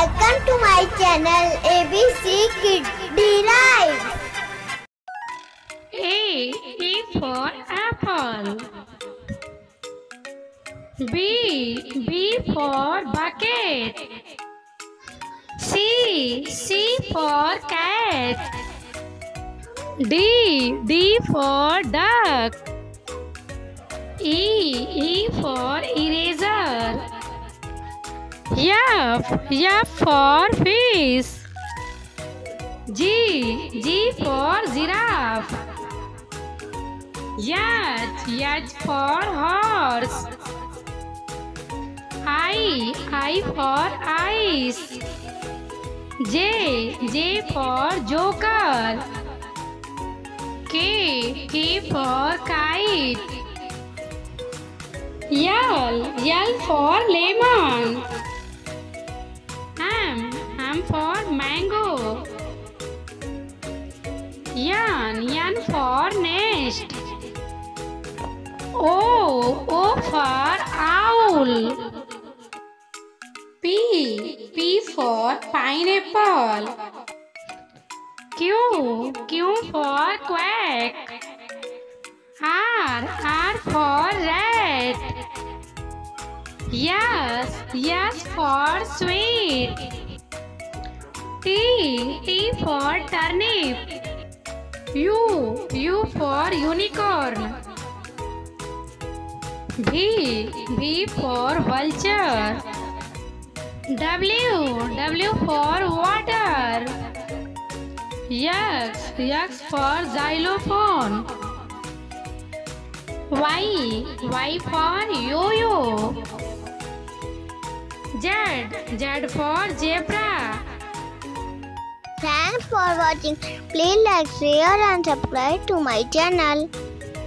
Welcome to my channel ABC Kiddi Rhymes. A is for apple. B for bucket. C for cat. D for duck. E for eraser. F for fish. G for giraffe. H for horse. I for ice. J for joker. K for kite. L for lemon. M for mango. N for nest. O for owl. P for pineapple. Q for quack. R for rat. S for sweet. T for turnip. U for unicorn. V for vulture. W for water. X for xylophone. Y for yo-yo. Z for zebra. Thanks for watching. Please like, share and subscribe to my channel.